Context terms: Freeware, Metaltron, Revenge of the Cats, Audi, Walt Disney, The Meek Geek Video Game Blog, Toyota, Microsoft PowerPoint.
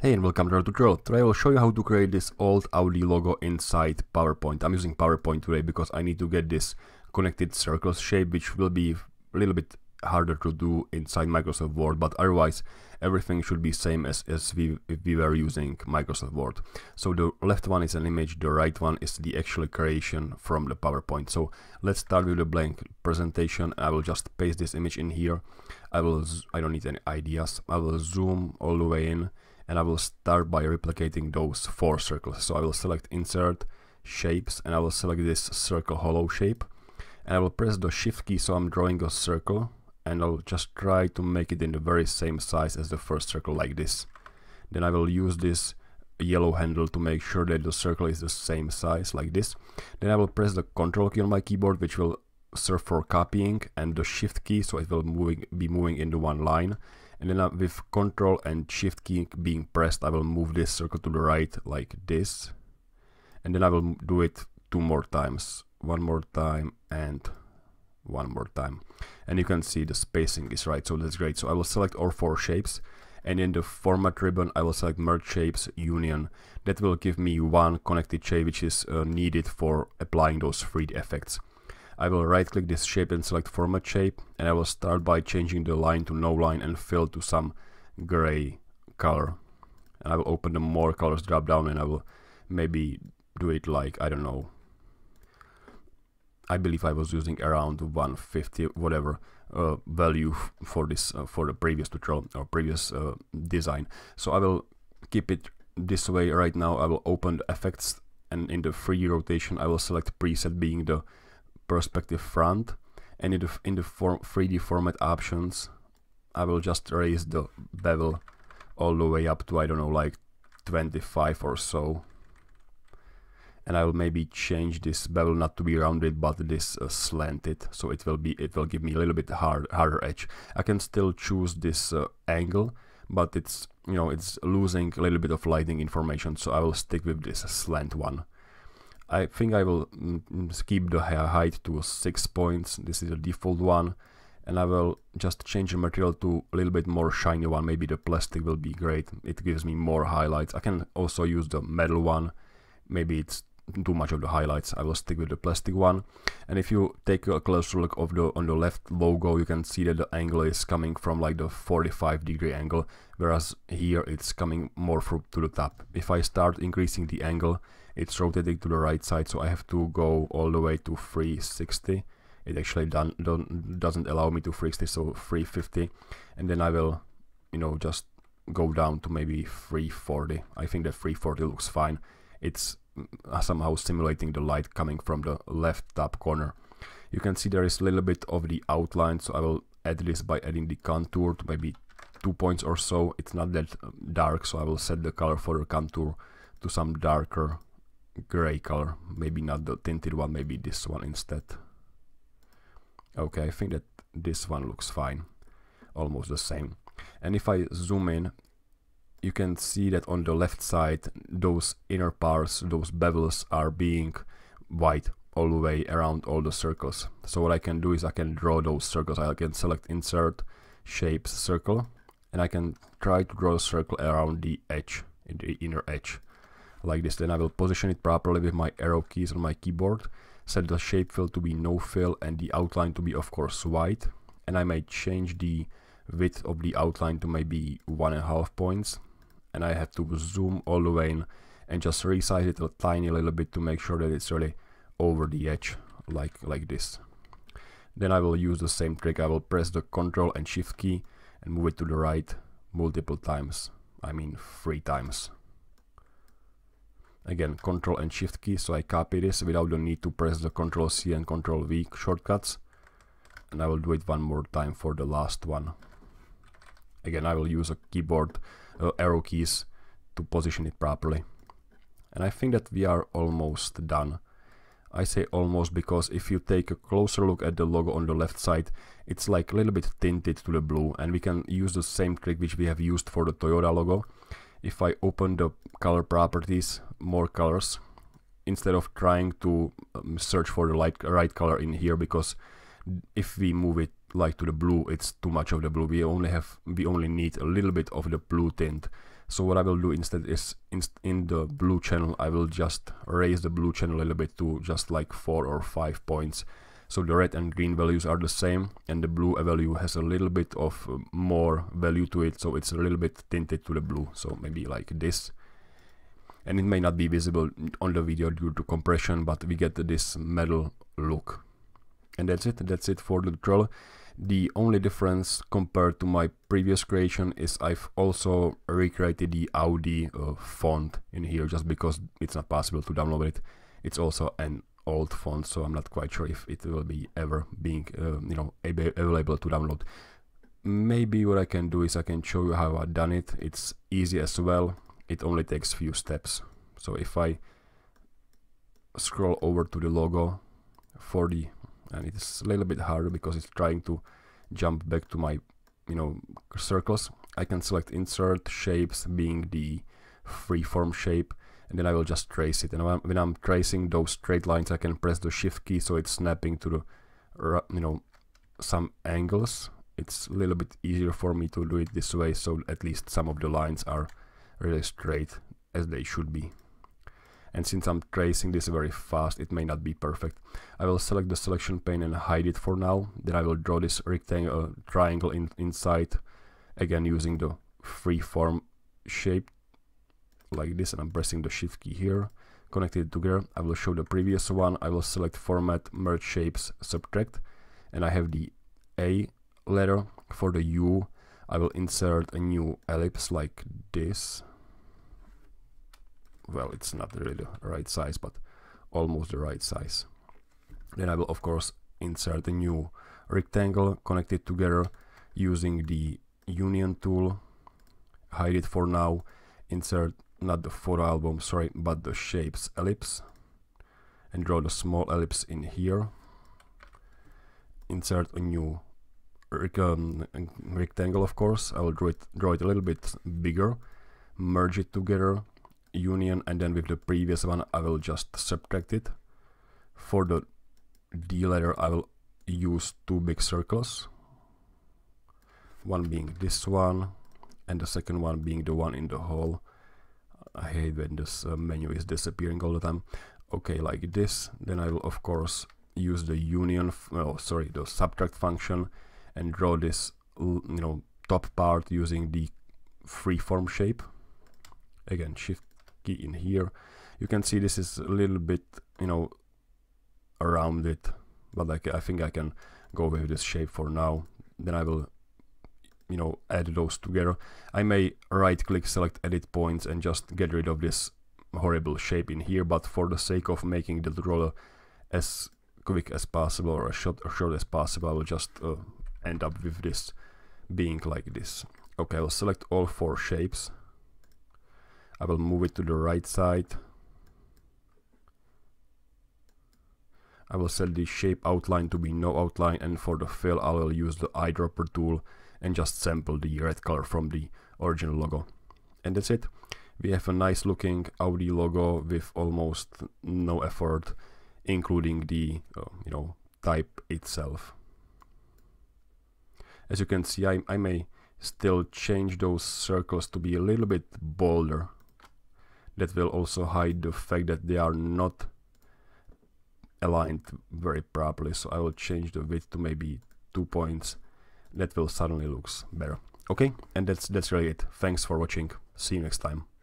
Hey and welcome to Growth. Today I will show you how to create this old Audi logo inside PowerPoint. I'm using PowerPoint today because I need to get this connected circles shape, which will be a little bit harder to do inside Microsoft Word, but otherwise everything should be same as if we were using Microsoft Word. So the left one is an image, the right one is the actual creation from the PowerPoint. So let's start with the blank presentation. I will just paste this image in here. I don't need any ideas. I will zoom all the way in. And I will start by replicating those four circles. So I will select Insert, Shapes, and I will select this circle hollow shape. And I will press the Shift key, so I'm drawing a circle. And I'll just try to make it in the very same size as the first circle, like this. Then I will use this yellow handle to make sure that the circle is the same size, like this. Then I will press the Control key on my keyboard, which will serve for copying, and the Shift key, so it will be moving into one line. And then with Control and Shift key being pressed, I will move this circle to the right, like this. And then I will do it two more times. One more time and one more time. And you can see the spacing is right, so that's great. So I will select all four shapes. And in the Format ribbon, I will select Merge Shapes, Union. That will give me one connected shape, which is needed for applying those 3D effects. I will right click this shape and select Format Shape, and I will start by changing the line to no line and fill to some gray color. And I will open the more colors drop down, and I will maybe do it like, I don't know, I believe I was using around 150 whatever value for this for the previous tutorial or previous design. So I will keep it this way right now. I will open the effects, and in the 3D rotation I will select preset being the perspective front, and in the 3D format options I will just raise the bevel all the way up to, I don't know, like 25 or so, and I will maybe change this bevel not to be rounded but this slanted, so it will give me a little bit harder edge. I can still choose this angle, but it's, you know, it's losing a little bit of lighting information, so I will stick with this slant one. I think I will keep the height to 6 points. This is the default one, and I will just change the material to a little bit more shiny one. Maybe the plastic will be great. It gives me more highlights. I can also use the metal one. Maybe it's too much of the highlights. I will stick with the plastic one. And if you take a closer look on the left logo, you can see that the angle is coming from like the 45-degree angle, whereas here it's coming more from to the top. If I start increasing the angle, it's rotating to the right side, so I have to go all the way to 360. It actually doesn't allow me to 360, so 350, and then I will, you know, just go down to maybe 340. I think that 340 looks fine. It's somehow simulating the light coming from the left top corner. You can see there is a little bit of the outline, so I will add this by adding the contour to maybe 2 points or so. It's not that dark, so I will set the color for the contour to some darker gray color, maybe not the tinted one, maybe this one instead. Okay, I think that this one looks fine, almost the same. And if I zoom in, you can see that on the left side those inner parts, those bevels, are being white all the way around all the circles. So what I can do is I can draw those circles. I can select Insert, Shapes, Circle, and I can try to draw a circle around the edge, the inner edge, like this. Then I will position it properly with my arrow keys on my keyboard, set the shape fill to be no fill and the outline to be of course white, and I may change the width of the outline to maybe 1.5 points, and I have to zoom all the way in and just resize it a tiny little bit to make sure that it's really over the edge, like this. Then I will use the same trick. I will press the Control and Shift key and move it to the right multiple times, I mean 3 times. Again, Control and Shift key, so I copy this without the need to press the Control C and Control V shortcuts. And I will do it one more time for the last one. Again, I will use a keyboard arrow keys to position it properly. And I think that we are almost done. I say almost because if you take a closer look at the logo on the left side, it's like a little bit tinted to the blue, and we can use the same trick which we have used for the Toyota logo. If I open the color properties, more colors, instead of trying to search for the right color in here, because if we move it like to the blue, it's too much of the blue. We only need a little bit of the blue tint So what I will do instead is in the blue channel, I will just raise the blue channel a little bit to just like 4 or 5 points. So the red and green values are the same, and the blue value has a little bit of more value to it, so it's a little bit tinted to the blue, so maybe like this. And it may not be visible on the video due to compression, but we get this metal look. And that's it for the tutorial. The only difference compared to my previous creation is I've also recreated the Audi font in here, just because it's not possible to download it. It's also an old font, so I'm not quite sure if it will be ever being you know, available to download. Maybe what I can do is I can show you how I've done it. It's easy as well. It only takes few steps. So if I scroll over to the logo for the, and it's a little bit harder because it's trying to jump back to my, you know, circles. I can select insert shapes being the freeform shape, and then I will just trace it. And when I'm tracing those straight lines, I can press the shift key, so it's snapping to the, you know, some angles. It's a little bit easier for me to do it this way, so at least some of the lines are really straight as they should be. And since I'm tracing this very fast, it may not be perfect. I will select the selection pane and hide it for now. Then I will draw this rectangle triangle inside, again using the freeform shape like this, and I'm pressing the shift key here, connect it together. I will show the previous one. I will select format, merge shapes, subtract, and I have the A letter. For the U, I will insert a new ellipse like this. Well, it's not really the right size, but almost the right size. Then I will, of course, insert a new rectangle, connect it together using the union tool, hide it for now, insert not the photo album, sorry, but the shapes ellipse, and draw the small ellipse in here, insert a new rectangle, of course. I will draw it a little bit bigger, merge it together, union, and then with the previous one I will just subtract it. For the D letter I will use 2 big circles, one being this one and the second one being the one in the hole. I hate when this menu is disappearing all the time. Okay, like this. Then I will of course use the the subtract function and draw this, you know, top part using the freeform shape. Again, shift key in here. You can see this is a little bit, you know, around it, but like I think I can go with this shape for now. Then I will, you know, add those together. I may right click, select edit points, and just get rid of this horrible shape in here, but for the sake of making the tutorial as quick as possible or as short as possible, I will just end up with this being like this. Okay, I will select all 4 shapes. I will move it to the right side. I will set the shape outline to be no outline, and for the fill I will use the eyedropper tool and just sample the red color from the original logo. And that's it. We have a nice looking Audi logo with almost no effort, including the you know, type itself. As you can see, I may still change those circles to be a little bit bolder. That will also hide the fact that they are not aligned very properly, so I will change the width to maybe 2 points. That will suddenly look better. Okay, and that's really it. Thanks for watching. See you next time.